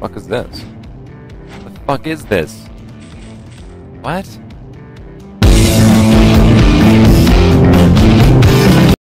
Fuck is this? The fuck is this? What?